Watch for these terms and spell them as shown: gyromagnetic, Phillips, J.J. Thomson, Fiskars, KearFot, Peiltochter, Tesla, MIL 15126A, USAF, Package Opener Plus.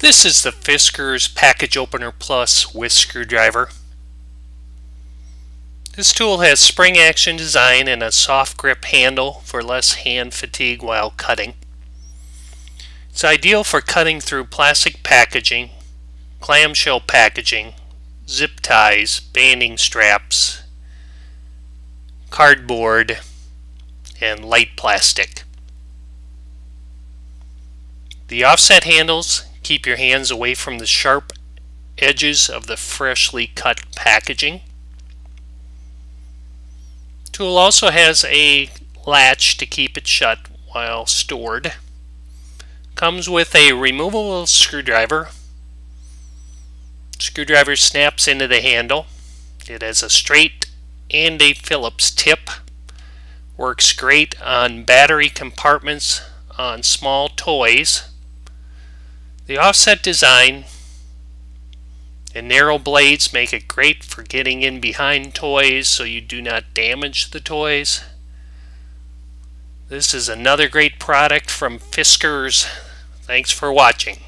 This is the Fiskars Package Opener Plus with screwdriver. This tool has spring action design and a soft grip handle for less hand fatigue while cutting. It's ideal for cutting through plastic packaging, clamshell packaging, zip ties, banding straps, cardboard, and light plastic. The offset handles keep your hands away from the sharp edges of the freshly cut packaging. The tool also has a latch to keep it shut while stored. Comes with a removable screwdriver. Screwdriver snaps into the handle. It has a straight and a Phillips tip. Works great on battery compartments on small toys. The offset design and narrow blades make it great for getting in behind toys so you do not damage the toys. This is another great product from Fiskars. Thanks for watching.